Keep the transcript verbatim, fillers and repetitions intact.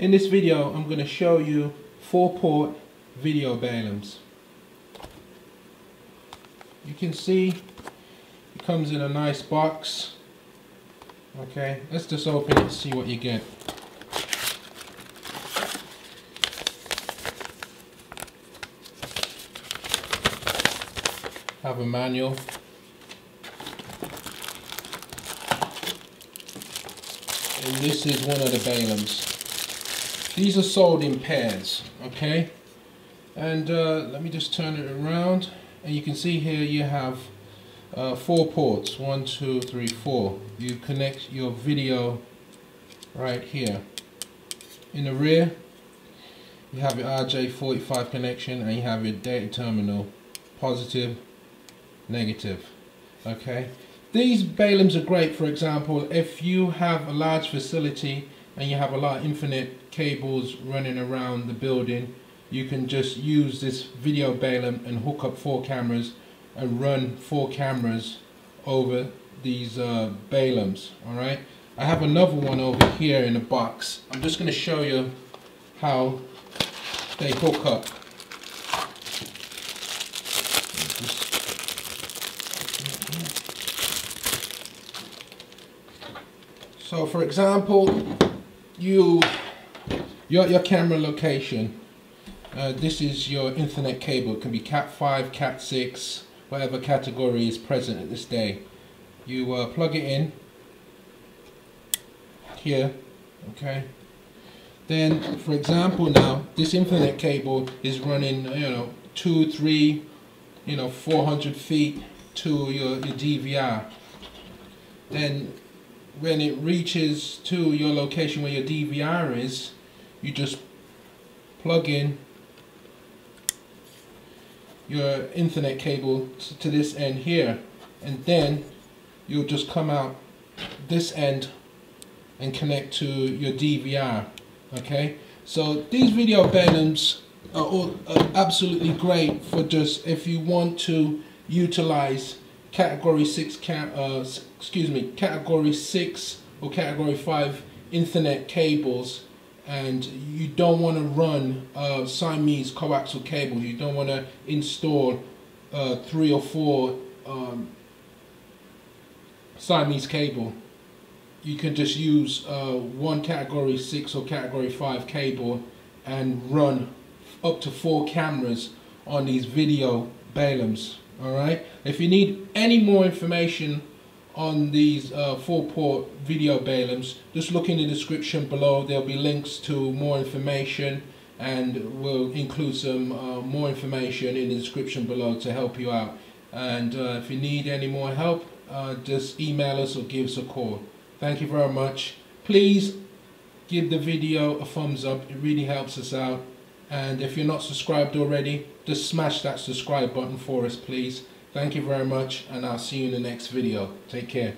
In this video I'm going to show you four port video Balums. You can see it comes in a nice box. Okay, let's just open it and see what you get. Have a manual. And this is one of the Balums. These are sold in pairs, okay? And uh, let me just turn it around. And you can see here you have uh, four ports. One, two, three, four. You connect your video right here. In the rear, you have your R J forty-five connection and you have your data terminal. Positive, negative, okay? These Balums are great, for example, if you have a large facility and you have a lot of infinite cables running around the building, you can just use this video Balum and hook up four cameras and run four cameras over these uh, Balums, all right? I have another one over here in a box. I'm just gonna show you how they hook up. So for example, you, your, your camera location, uh, this is your Ethernet cable. It can be Cat five, Cat six, whatever category is present at this day. You uh, plug it in here, okay? Then for example now, this Ethernet cable is running, you know, two, three, you know, four hundred feet to your, your D V R. Then when it reaches to your location where your D V R is, you just plug in your Ethernet cable to this end here, and then you'll just come out this end and connect to your D V R. Okay, so these video Balums are, all, are absolutely great for just if you want to utilize Category six, uh, excuse me, category six or category five Ethernet cables, and you don't want to run uh, Siamese coaxial cables. You don't want to install uh, three or four um, Siamese cable. You can just use uh, one category six or category five cable and run up to four cameras on these video Balums. Alright, if you need any more information on these uh, four port video Balums, just look in the description below. There will be links to more information, and we'll include some uh, more information in the description below to help you out. And uh, if you need any more help, uh, just email us or give us a call. Thank you very much. Please give the video a thumbs up, it really helps us out. And if you're not subscribed already, just smash that subscribe button for us, please. Thank you very much, and I'll see you in the next video. Take care.